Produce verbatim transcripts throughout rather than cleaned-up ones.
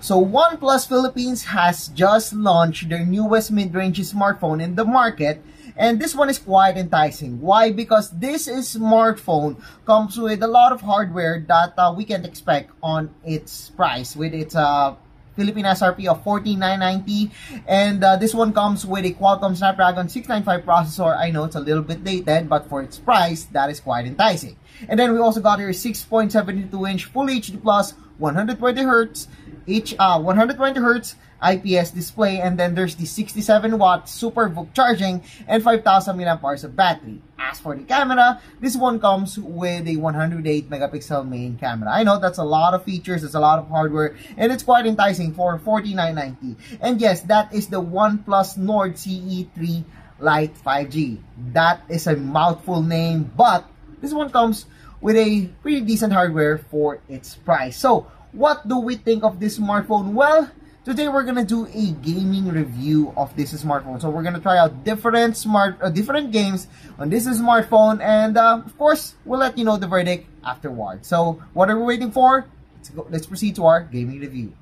So OnePlus Philippines has just launched their newest mid-range smartphone in the market, and this one is quite enticing. Why? Because this smartphone comes with a lot of hardware that uh, we can expect on its price, with its uh, Philippine S R P of fourteen thousand nine hundred ninety, and uh, this one comes with a Qualcomm Snapdragon six ninety-five processor. I know it's a little bit dated, but for its price, that is quite enticing. And then we also got here six point seven two inch Full H D Plus, one hundred twenty hertz, H, uh, one hundred twenty hertz I P S display, and then there's the sixty-seven watt SuperVOOC charging and five thousand milliamp hours of battery. As for the camera, this one comes with a one hundred eight megapixel main camera. I know that's a lot of features, that's a lot of hardware, and it's quite enticing for forty-nine ninety. And yes, that is the OnePlus Nord C E three Lite five G. That is a mouthful name, but this one comes with a pretty decent hardware for its price. So, what do we think of this smartphone? Well, today we're gonna do a gaming review of this smartphone. So we're gonna try out different smart, uh, different games on this smartphone, and uh, of course, we'll let you know the verdict afterwards. So what are we waiting for? Let's go, let's proceed to our gaming review.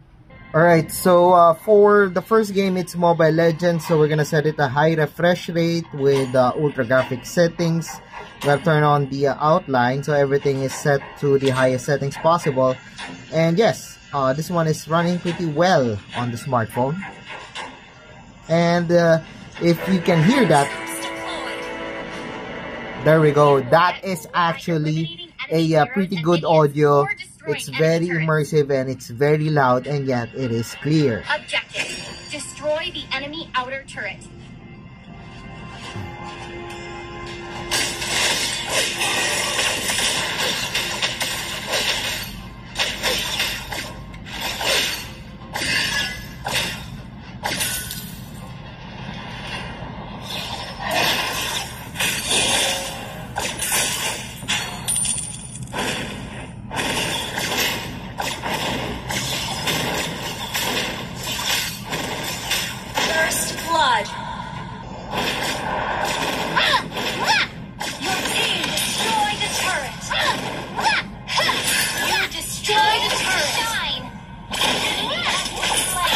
All right. So uh, for the first game, it's Mobile Legends. So we're gonna set it a high refresh rate with uh, ultra graphic settings. We'll turn on the uh, outline, so everything is set to the highest settings possible. And yes. Uh, this one is running pretty well on the smartphone, and uh, if you can hear that, there we go, that is actually a uh, pretty good audio. It's very immersive and it's very loud, and yet it is clear. Objective: destroy the enemy outer turret.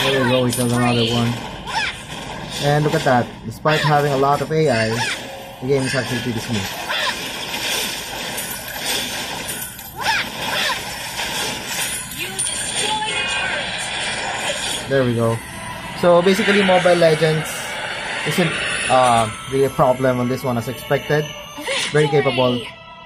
There we go, we killed another one. And look at that, despite having a lot of A I, the game is actually pretty smooth. There we go. So basically Mobile Legends isn't uh, really a problem on this one as expected. Very capable,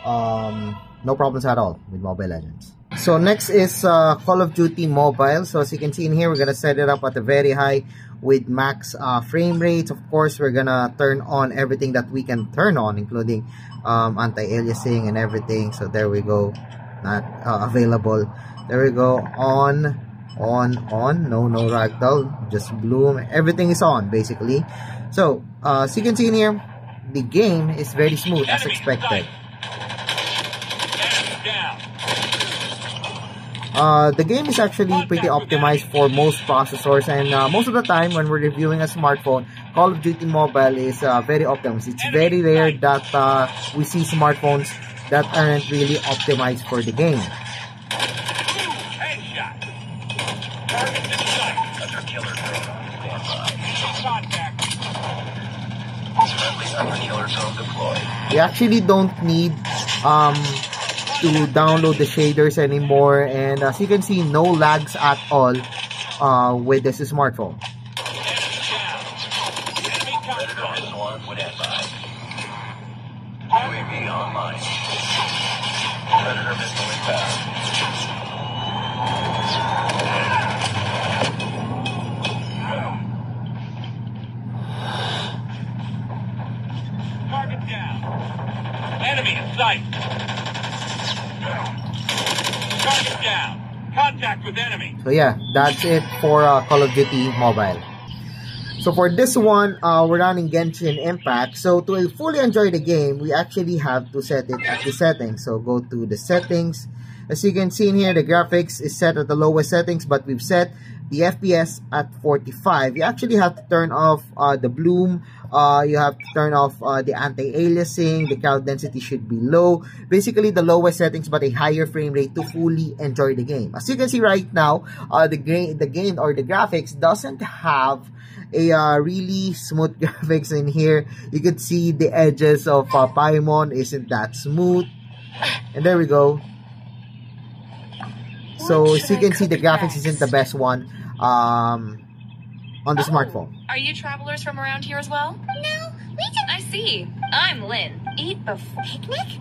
um, no problems at all with Mobile Legends. So next is uh, Call of Duty Mobile. So as you can see in here, we're going to set it up at a very high with max uh, frame rates. Of course, we're going to turn on everything that we can turn on, including um, anti-aliasing and everything. So there we go. Not uh, available. There we go. On, on, on. No, no ragdoll. Just bloom. Everything is on, basically. So uh, as you can see in here, the game is very smooth as expected. Uh, the game is actually pretty optimized for most processors, and uh, most of the time when we're reviewing a smartphone, Call of Duty Mobile is uh, very optimized. It's very rare that uh, we see smartphones that aren't really optimized for the game. You actually don't need um, to download the shaders anymore, and as you can see, no lags at all uh, with this smartphone. Target down. Enemy in sight. Down. Contact with enemy. So yeah, that's it for uh, Call of Duty Mobile. So for this one, uh, we're running Genshin Impact. So to fully enjoy the game, we actually have to set it at the settings. So go to the settings, As you can see in here, the graphics is set at the lowest settings, but we've set the F P S at forty-five. You actually have to turn off uh, the bloom. Uh, you have to turn off uh, the anti-aliasing. The crowd density should be low. Basically, the lowest settings but a higher frame rate to fully enjoy the game. As you can see right now, uh, the, the game or the graphics doesn't have a uh, really smooth graphics in here. You could see the edges of uh, Paimon isn't that smooth. And there we go. So as you can see, the graphics isn't the best one um, on the oh, smartphone. Are you travelers from around here as well? No, we didn't. I see. I'm Lynn. Eat before picnic.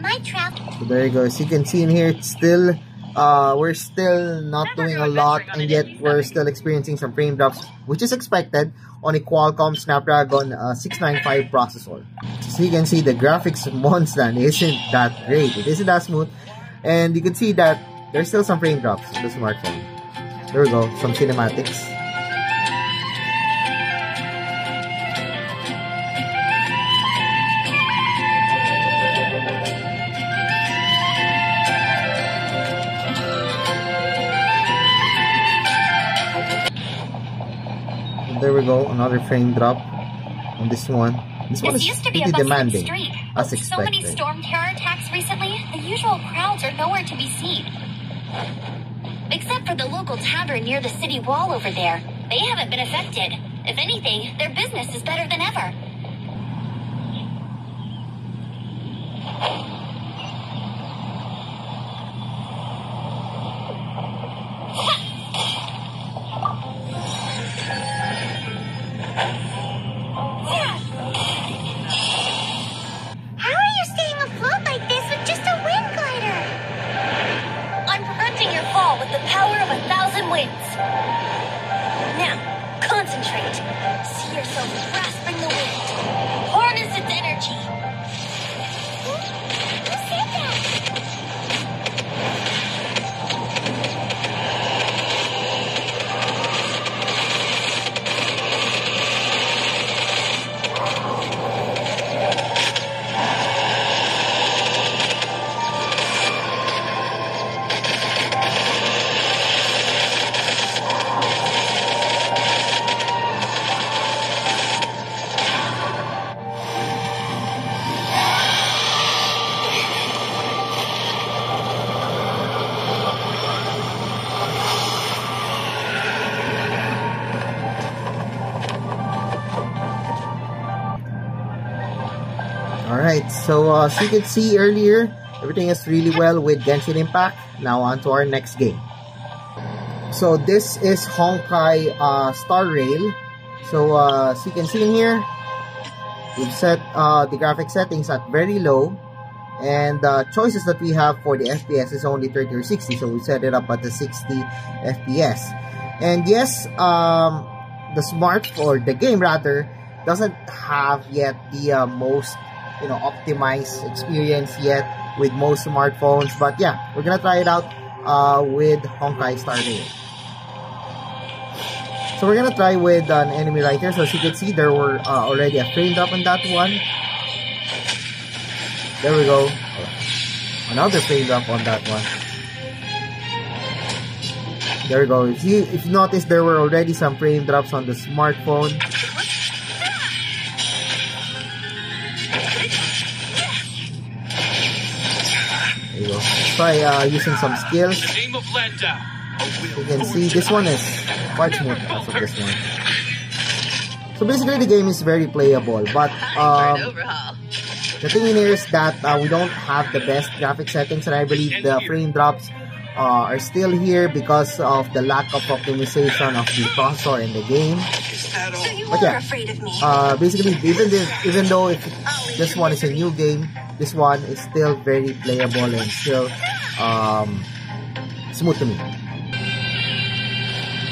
My travel. So there you go. As you can see in here, it's still uh, we're still not Never doing a lot, and yet we're still experiencing some frame drops, which is expected on a Qualcomm Snapdragon uh, six ninety-five processor. So you can see the graphics monster isn't that great. It isn't that smooth, and you can see that there's still some frame drops on the smartphone. There we go, some cinematics. And there we go, another frame drop on this one. This one is pretty demanding, as expected. So many storm terror attacks recently, the usual crowds are nowhere to be seen. Except for the local tavern near the city wall over there. They haven't been affected. If anything, their business is better than ever. How are you staying afloat like this with just a wind glider? Your fall with the power of a thousand winds. Now, concentrate. See yourself grasping the wind. Harness its energy. Who said that? Alright, so uh, as you can see earlier, everything is really well with Genshin Impact. Now on to our next game. So this is Honkai uh, Star Rail. So uh, as you can see in here, we've set uh, the graphic settings at very low. And the uh, choices that we have for the F P S is only thirty or sixty. So we set it up at the sixty F P S. And yes, um, the smart, or the game rather, doesn't have yet the uh, most you know, optimized experience yet with most smartphones, but yeah, we're gonna try it out uh, with Honkai Star Rail. So we're gonna try with an enemy right here. So as you can see, there were uh, already a frame drop on that one. There we go, another frame drop on that one. There we go. If you if you notice, there were already some frame drops on the smartphone. Try uh, using some skills. You can see this one is much more of this one. So basically the game is very playable, but um, the thing in here is that uh, we don't have the best graphic settings, and I believe the frame drops uh, are still here because of the lack of optimization of the processor in the game. But yeah, uh, basically even, this, even though it, this one is a new game, this one is still very playable and still um, smooth to me.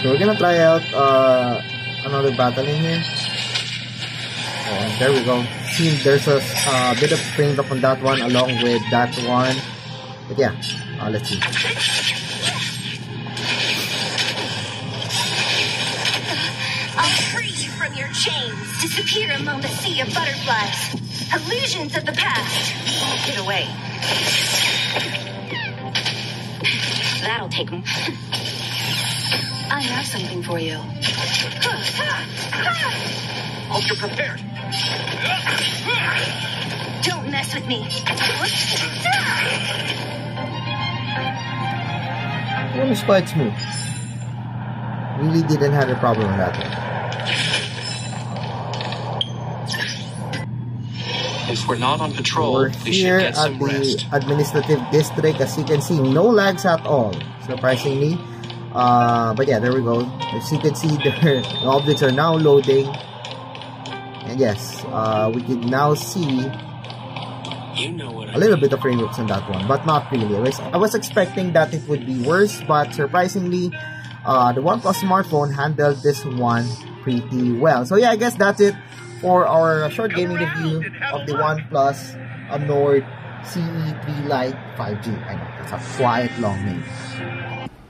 So we're gonna try out uh, another battle in here. And there we go. See, there's a uh, bit of frame drop on that one along with that one. But yeah, uh, let's see. I'll free you from your chains. Disappear among the sea of butterflies. Illusions of the past. Get away. That'll take them. I have something for you. Hope you're prepared. Don't mess with me. Well, it's quite smooth. Really didn't have a problem with that. If we're not on patrol, we're we here should get at some the rest. Administrative district. As you can see, no lags at all. Surprisingly. Uh, but yeah, there we go. As you can see, the objects are now loading. And yes, uh, we can now see you know what a little I mean. bit of frameworks on that one, but not really. I was, I was expecting that it would be worse, but surprisingly, uh, the OnePlus smartphone handled this one pretty well. So yeah, I guess that's it for our short gaming review of the OnePlus uh, Nord C E three Lite five G. I know, that's a quite long name.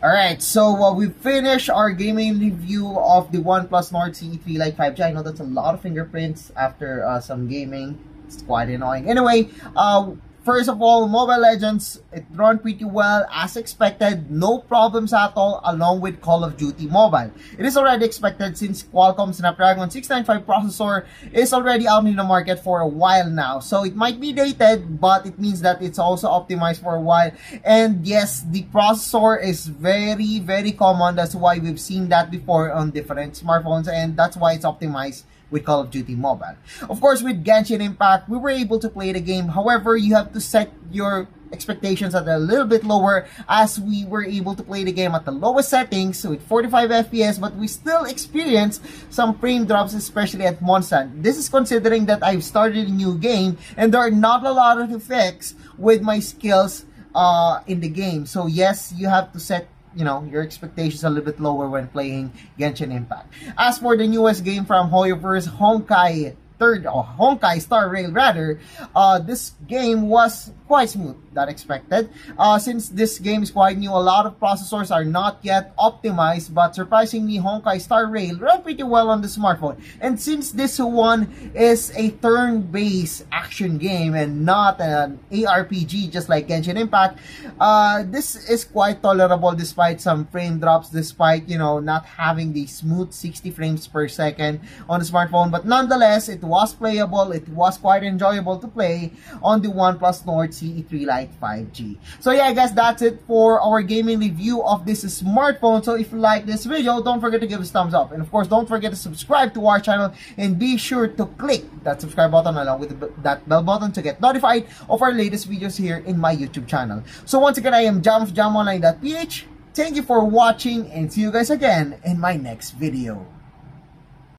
Alright, so uh, we finished our gaming review of the OnePlus Nord C E three Lite five G. I know that's a lot of fingerprints after uh, some gaming. It's quite annoying. Anyway, uh, first of all, Mobile Legends, it ran pretty well as expected. No problems at all, along with Call of Duty Mobile. It is already expected since Qualcomm Snapdragon six ninety-five processor is already out in the market for a while now. So it might be dated, but it means that it's also optimized for a while. And yes, the processor is very, very common. That's why we've seen that before on different smartphones, and that's why it's optimized with Call of Duty Mobile. Of course, with Genshin Impact, we were able to play the game. However, you have to set your expectations at a little bit lower, as we were able to play the game at the lowest settings, so with forty-five F P S, but we still experience some frame drops, especially at Monsan. This is considering that I've started a new game and there are not a lot of effects with my skills uh, in the game. So yes, you have to set you know, your expectations a little bit lower when playing Genshin Impact. As for the newest game from HoYoverse, Honkai Third or Honkai Star Rail rather, uh, this game was quite smooth than expected. Uh, since this game is quite new, a lot of processors are not yet optimized, but surprisingly, Honkai Star Rail ran pretty well on the smartphone. And since this one is a turn-based action game and not an A R P G just like Genshin Impact, uh, this is quite tolerable despite some frame drops, despite you know not having the smooth sixty frames per second on the smartphone. But nonetheless, it was playable, it was quite enjoyable to play on the OnePlus Nord C E three Lite five G. So yeah, I guess that's it for our gaming review of this smartphone. So if you like this video, don't forget to give us a thumbs up. And of course, don't forget to subscribe to our channel, and be sure to click that subscribe button along with the, that bell button to get notified of our latest videos here in my YouTube channel. So once again, I am Jam of jamonline dot p h. Thank you for watching, and see you guys again in my next video.